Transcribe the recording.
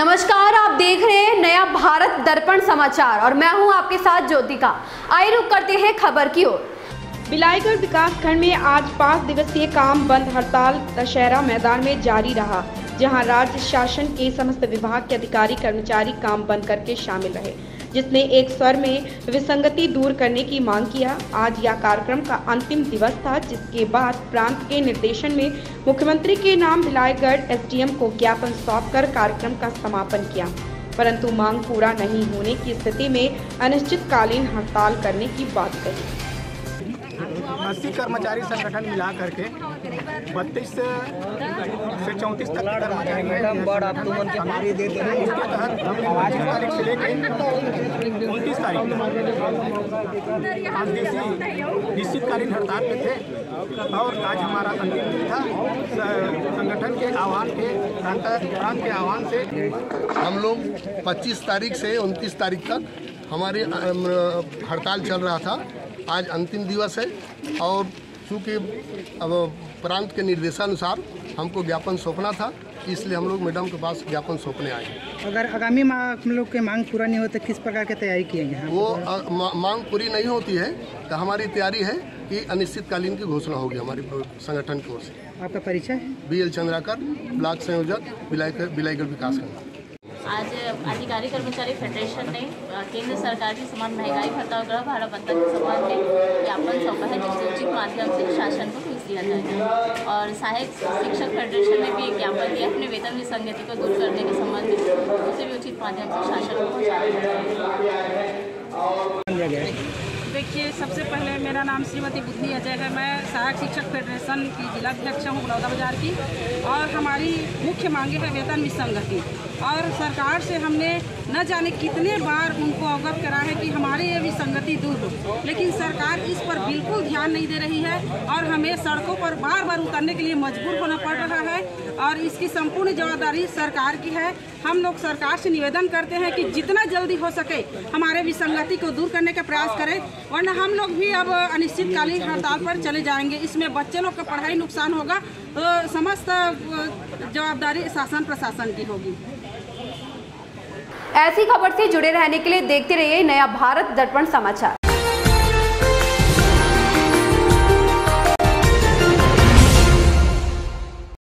नमस्कार, आप देख रहे हैं नया भारत दर्पण समाचार और मैं हूं आपके साथ ज्योतिका। आइए रुक करते हैं खबर की ओर। बिलाईगढ़ विकासखंड में आज 5 दिवसीय काम बंद हड़ताल दशहरा मैदान में जारी रहा, जहां राज्य शासन के समस्त विभाग के अधिकारी कर्मचारी काम बंद करके शामिल रहे, जिसने एक स्वर में विसंगति दूर करने की मांग किया। आज यह कार्यक्रम का अंतिम दिवस था, जिसके बाद प्रांत के निर्देशन में मुख्यमंत्री के नाम बिलाईगढ़ एसडीएम को ज्ञापन सौंपकर कार्यक्रम का समापन किया, परंतु मांग पूरा नहीं होने की स्थिति में अनिश्चितकालीन हड़ताल करने की बात कही। 80 कर्मचारी संगठन मिला करके 32 से 34 तक कर्मचारी उसके तहत 5 तारीख से लेकर 29 तारीख तक निश्चितकालीन हड़ताल पे थे और आज हमारा अंतिम दिन था। संगठन के आह्वान के प्रांत के आह्वान से हम लोग 25 तारीख से 29 तारीख तक हमारी हड़ताल चल रहा था। आज अंतिम दिवस है और चूँकि अब प्रांत के निर्देशानुसार हमको ज्ञापन सौंपना था, इसलिए हम लोग मैडम के पास ज्ञापन सौंपने आए। अगर आगामी हम लोग के मांग पूरा नहीं होती किस प्रकार की तैयारी किएंगे? वो मांग पूरी नहीं होती है तो हमारी तैयारी है कि अनिश्चितकालीन की घोषणा होगी हमारी संगठन की ओर से। आपका परिचय है? बी चंद्राकर, ब्लॉक संयोजक, बिलाईगढ़ विकासखंड। आज अधिकारी कर्मचारी फेडरेशन ने केंद्र सरकार की समान महंगाई भत्ता और गृह भाड़ा बंधन के संबंध में ज्ञापन सौंपा है, जिससे उचित माध्यम से शासन को भेज दिया जाएगा। और सहायक शिक्षक फेडरेशन ने भी एक ज्ञापन दिया अपने वेतन विसंगति को दूर करने के संबंध में, उसे भी उचित माध्यम से शासन को पहुँचाया जाएगा। देखिए, सबसे पहले मेरा नाम श्रीमती बुधनी अजय है। मैं सहायक शिक्षक फेडरेशन की जिला अध्यक्ष हूँ बलौदाबाजार की। और हमारी मुख्य मांगे है वेतन विसंगति, और सरकार से हमने न जाने कितने बार उनको अवगत करा है कि हमारे ये विसंगति दूर हो, लेकिन सरकार इस पर बिल्कुल ध्यान नहीं दे रही है और हमें सड़कों पर बार बार उतरने के लिए मजबूर होना पड़ रहा है और इसकी संपूर्ण जिम्मेदारी सरकार की है। हम लोग सरकार से निवेदन करते हैं कि जितना जल्दी हो सके हमारे विसंगति को दूर करने का प्रयास करें, वरना हम लोग भी अब अनिश्चितकालीन हड़ताल पर चले जाएंगे। इसमें बच्चे लोग का पढ़ाई नुकसान होगा तो समस्त जवाबदारी शासन प्रशासन की होगी। ऐसी खबर से जुड़े रहने के लिए देखते रहिए नया भारत दर्पण समाचार।